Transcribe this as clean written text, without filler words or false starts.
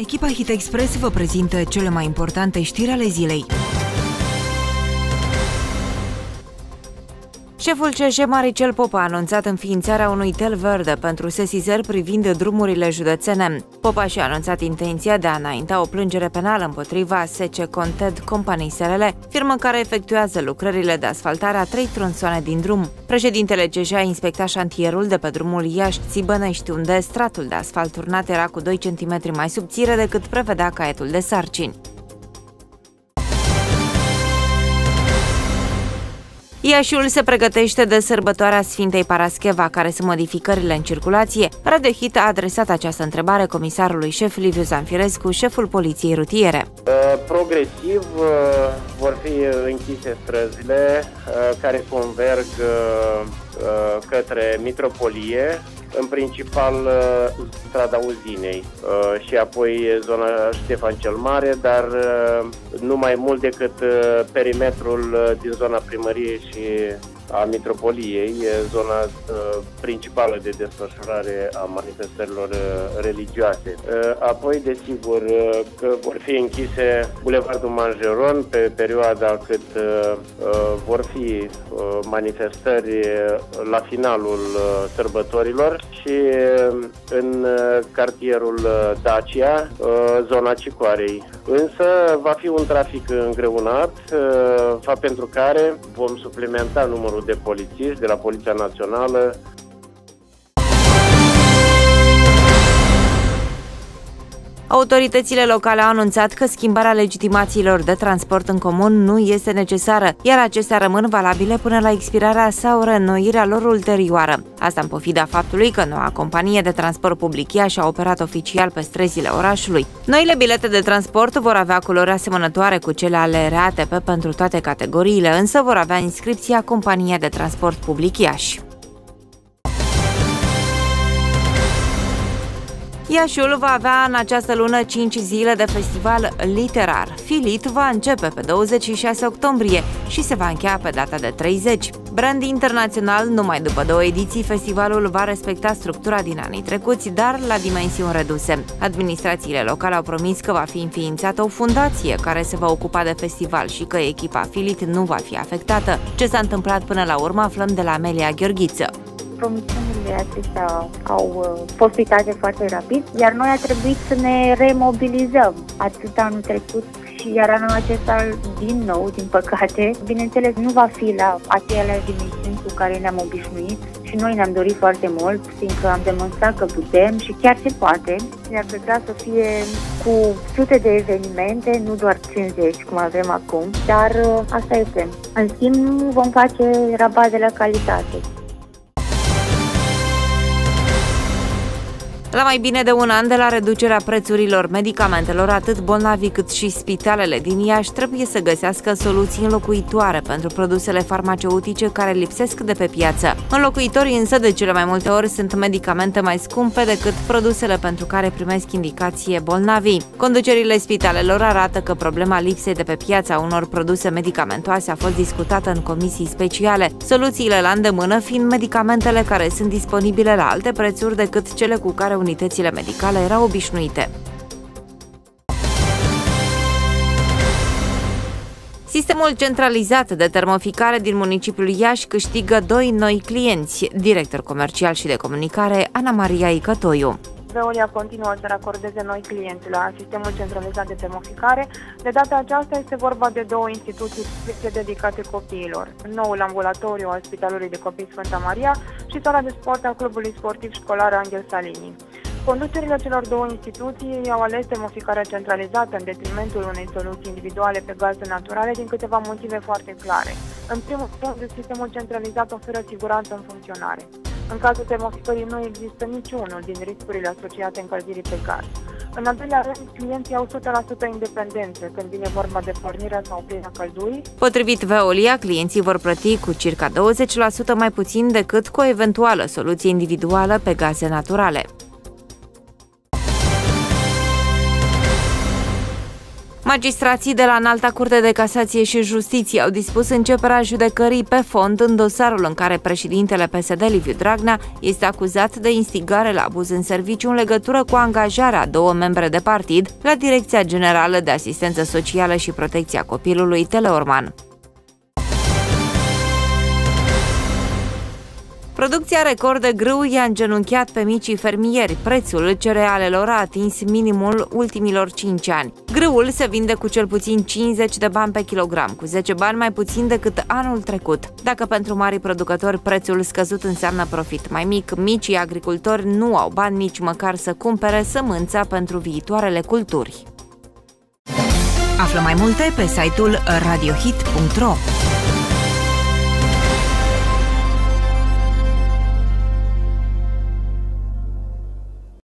Echipa Hit Express vă prezintă cele mai importante știri ale zilei. Șeful CJ Maricel Popa a anunțat înființarea unui tel verde pentru sesizări privind drumurile județene. Popa și-a anunțat intenția de a înainta o plângere penală împotriva SC Conted Company SRL, firmă care efectuează lucrările de asfaltare a 3 tronsoane din drum. Președintele CJ a inspectat șantierul de pe drumul Iași-Țibănești, unde stratul de asfalt turnat era cu 2 cm mai subțire decât prevedea caietul de sarcini. Iașiul se pregătește de sărbătoarea Sfintei Parascheva, care sunt modificările în circulație. Radio HIT a adresat această întrebare comisarului șef Liviu Zanfirescu, șeful Poliției Rutiere. Progresiv vor fi închise străzile care converg către Mitropolie, în principal strada Uzinei și apoi zona Ștefan cel Mare, dar nu mai mult decât perimetrul din zona primăriei și a Mitropoliei, zona principală de desfășurare a manifestărilor religioase. Apoi, desigur, că vor fi închise Bulevardul Manjeron pe perioada cât vor fi manifestări la finalul sărbătorilor și în cartierul Dacia, zona Cicoarei. Însă va fi un trafic îngreunat, fapt pentru care vom suplimenta numărul de polițiști de la Poliția Națională. Autoritățile locale au anunțat că schimbarea legitimațiilor de transport în comun nu este necesară, iar acestea rămân valabile până la expirarea sau reînnoirea lor ulterioară. Asta în pofida faptului că noua companie de transport public Iași a operat oficial pe străzile orașului. Noile bilete de transport vor avea culori asemănătoare cu cele ale RATP pentru toate categoriile, însă vor avea inscripția Compania de Transport Public Iași. Iașiul va avea în această lună 5 zile de festival literar. Filit va începe pe 26 octombrie și se va încheia pe data de 30. Brand internațional, numai după 2 ediții, festivalul va respecta structura din anii trecuți, dar la dimensiuni reduse. Administrațiile locale au promis că va fi înființată o fundație care se va ocupa de festival și că echipa Filit nu va fi afectată. Ce s-a întâmplat până la urmă aflăm de la Amelia Gheorghiță. Promisiunile acestea au fost uitate foarte rapid, iar noi a trebuit să ne remobilizăm atât anul trecut și iar anul acesta din nou, din păcate. Bineînțeles, nu va fi la aceleași dimensiuni cu care ne-am obișnuit și noi ne-am dorit foarte mult, fiindcă am demonstrat că putem și chiar se poate. Ne-ar plăcea să fie cu sute de evenimente, nu doar 50 cum avem acum, dar asta este. În schimb, nu vom face rabat de la calitate. La mai bine de un an de la reducerea prețurilor medicamentelor, atât bolnavii cât și spitalele din Iași trebuie să găsească soluții înlocuitoare pentru produsele farmaceutice care lipsesc de pe piață. Înlocuitorii însă de cele mai multe ori sunt medicamente mai scumpe decât produsele pentru care primesc indicație bolnavii. Conducerile spitalelor arată că problema lipsei de pe piața unor produse medicamentoase a fost discutată în comisii speciale, soluțiile la îndemână fiind medicamentele care sunt disponibile la alte prețuri decât cele cu care unitățile medicale erau obișnuite. Sistemul centralizat de termoficare din municipiul Iași câștigă 2 noi clienți, director comercial și de comunicare Ana Maria Icătoiu. Veolia continuă să racordeze noi clienți la sistemul centralizat de termoficare. De data aceasta este vorba de 2 instituții dedicate copiilor. Noul ambulatoriu al Spitalului de Copii Sfânta Maria și sala de sport al Clubului Sportiv Școlar Angel Salini. Conducerile celor 2 instituții au ales termoficarea centralizată în detrimentul unei soluții individuale pe gaze naturale din câteva motive foarte clare. În primul rând, sistemul centralizat oferă siguranță în funcționare. În cazul termoficării nu există niciunul din riscurile asociate încălzirii pe gaz. În al doilea rând, clienții au 100% independență când vine vorba de pornirea sau oprirea căldurii. Potrivit Veolia, clienții vor plăti cu circa 20% mai puțin decât cu o eventuală soluție individuală pe gaze naturale. Magistrații de la Înalta Curte de Casație și Justiție au dispus începerea judecării pe fond în dosarul în care președintele PSD, Liviu Dragnea, este acuzat de instigare la abuz în serviciu în legătură cu angajarea a două membre de partid la Direcția Generală de Asistență Socială și Protecția Copilului Teleorman. Producția record de grâu i-a îngenunchiat pe micii fermieri. Prețul cerealelor a atins minimul ultimilor 5 ani. Grâul se vinde cu cel puțin 50 de bani pe kilogram, cu 10 bani mai puțin decât anul trecut. Dacă pentru marii producători prețul scăzut înseamnă profit mai mic, micii agricultori nu au bani nici măcar să cumpere sămânța pentru viitoarele culturi. Află mai multe pe site-ul radiohit.ro.